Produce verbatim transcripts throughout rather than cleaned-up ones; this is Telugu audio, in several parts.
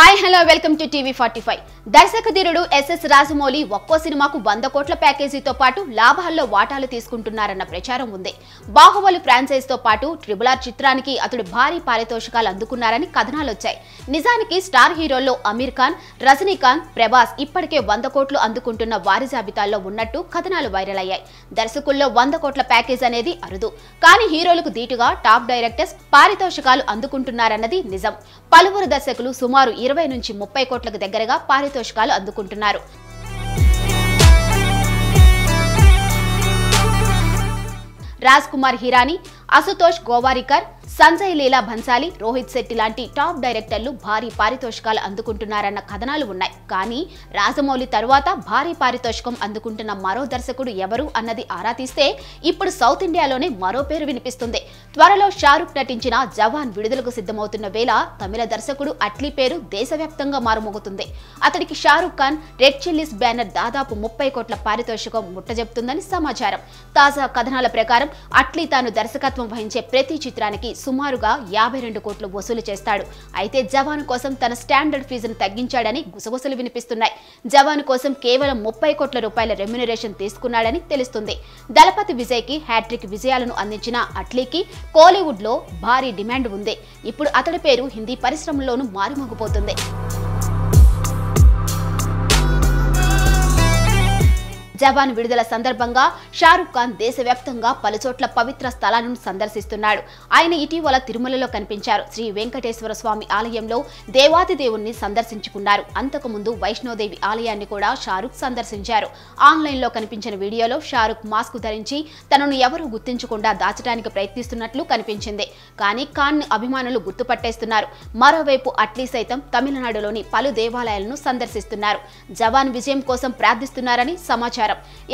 Hi hello welcome to TV पैंतालीस दर्शक धीरुडु एसएस राजमौली ఒక్కో సినిమాకు सौ కోట్ల ప్యాకేజీతో పాటు లాభాల్లో వాటాలు తీసుకుంటున్నారన్న ప్రచారం ఉంది। బాహుబలి ఫ్రాంచైజ్ తో పాటు ట్రిపుల్ ఆర్ చిత్రానికి అతడు భారీ పారితోషికాలు అందుకున్నారని కథనాలు వచ్చాయి। నిజానికి స్టార్ హీరోల్లో అమీర్ ఖాన్, రజనీకాంత్, ప్రభాస్ ఇప్పటికే सौ కోట్లు అందుకుంటున్న వారి జాబితాలో ఉన్నట్టు కథనాలు వైరల్ అయ్యాయి। దర్శకుల్లో सौ కోట్ల ప్యాకేజ్ అనేది అరుదు, కానీ హీరోలకు దీటుగా టాప్ డైరెక్టర్స్ పారితోషికాలు అందుకుంటున్నారన్నది నిజం। పలువురు దర్శకులు సుమారు ఇరవై నుంచి ముప్పై కోట్లకు దగ్గరగా పారితోషికాలు అందుకుంటున్నారు। రాజ్ కుమార్ హిరాని, అశుతోష్ గోవారీకర్, సంజय लीला भंसाली, रोहित शेटि लांटी टाप डायरेक्टर्लु भारी पारितोषिकालु अंदुकुंटुन्नारन्न कथनालु उन्नायि। कानी राजमौली तर्वात भारी पारितोषिकं अंदुकुंटुन्न मरो दर्शकुडु एवरु अन्नदी आरा तीస్తే इप्पुडु సౌత్ ఇండియాలోనే మరో పేరు వినిపిస్తుంది। త్వరలో షారుఖ్ నటించిన జవాన్ విడుదలకు సిద్ధమవుతున్న వేళ తమిళ దర్శకుడు అట్లీ పేరు దేశవ్యాప్తంగా మారుమోగుతుంది। అతడికి Shahrukh Khan Red Chillies banner దాదాపు ముప్పై కోట్ల పారితోషికం ముట్టజెప్తుందని సమాచారం। తాజా కథనాల ప్రకారం అట్లీ తాను దర్శకత్వం వహించే ప్రతి చిత్రానికి సుమారుగా बावन కోట్లు వసూలు చేస్తాడు। అయితే జవాన్ కోసం తన స్టాండర్డ్ ఫీజును తగ్గించాడని గుసగుసలు వినిపిస్తున్నాయి। జవాన్ కోసం కేవలం तीस కోట్ల రూపాయల రెమ్యునరేషన్ తీసుకున్నాడని తెలుస్తుంది। దలపతి విజయ్కి హ్యాట్రిక్ విజయాలను అందించిన అట్లీకి కోలీవుడ్ లో భారీ డిమాండ్ ఉంది। ఇప్పుడు అతడి పేరు హిందీ పరిశ్రమలోనూ మారుమోగిపోతుంది। జవాన్ విడుదల సందర్భంగా షారుఖ్ ఖాన్ దేశవ్యాప్తంగా పలుచోట్ల పవిత్ర స్థలాలను సందర్శిస్తున్నాడు। ఆయన ఇటీవల తిరుమలలో కనిపించారు। శ్రీ వెంకటేశ్వర స్వామి ఆలయంలో దేవాతి దేవుణ్ణి సందర్శించుకున్నారు। అంతకుముందు వైష్ణోదేవి ఆలయాన్ని కూడా షారుఖ్ సందర్శించారు। ఆన్లైన్లో కనిపించిన వీడియోలో షారుఖ్ మాస్క్ ధరించి తనను ఎవరూ గుర్తించకుండా దాచడానికి ప్రయత్నిస్తున్నట్లు కనిపించింది। కానీ ఖాన్ అభిమానులు గుర్తుపట్టేస్తున్నారు। మరోవైపు అట్లీ సైతం తమిళనాడులోని పలు దేవాలయాలను సందర్శిస్తున్నారు। జవాన్ విజయం కోసం ప్రార్థిస్తున్నారని సమాచారం।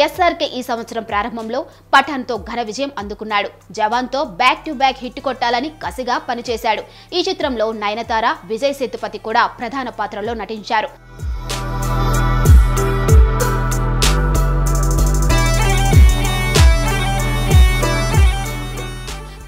ఎస్ఆర్కే ఈ సంవత్సరం ప్రారంభంలో పఠాన్ తో ఘన విజయం అందుకున్నాడు। జవాన్ తో బ్యాక్ టు బ్యాక్ హిట్ కొట్టాలని కసిగా పనిచేశాడు। ఈ చిత్రంలో నయనతార, విజయ్ సేతుపతి కూడా ప్రధాన పాత్రలో నటించారు।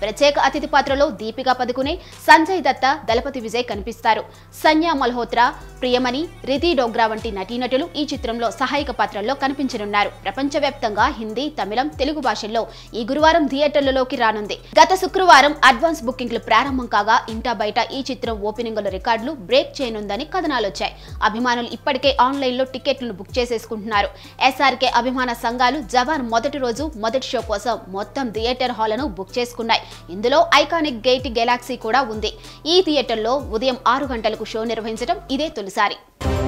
ప్రత్యేక అతిథి పాత్రలో దీపికా పదుకోనే, సంజయ్ దత్త, దళపతి విజయ్ కనిపిస్తారు। సాన్యా మల్హోత్రా, ప్రియమణి, రిద్ధి డోగ్రా వంటి నటీనటులు ఈ చిత్రంలో సహాయక పాత్రల్లో కనిపించనున్నారు। ప్రపంచవ్యాప్తంగా హిందీ, తమిళం, తెలుగు భాషల్లో ఈ గురువారం థియేటర్లలోకి రానుంది। గత శుక్రవారం అడ్వాన్స్ బుకింగ్లు ప్రారంభం కాగా ఇంటా బయట ఈ చిత్రం ఓపెనింగ్ల రికార్డులు బ్రేక్ చేయనుందని కథనాలు వచ్చాయి। అభిమానులు ఇప్పటికే ఆన్లైన్లో టికెట్లను బుక్ చేసేసుకుంటున్నారు। ఎస్ఆర్కే అభిమాన సంఘాలు జవాన్ మొదటి రోజు మొదటి షో కోసం మొత్తం థియేటర్ హాల్ను బుక్ చేసుకున్నాయి। ఇందులో ఐకానిక్ గేట్ గెలాక్సీ కూడా ఉంది। ఈ థియేటర్లో ఉదయం ఆరు గంటలకు షో నిర్వహించడం ఇదే తొలిసారి।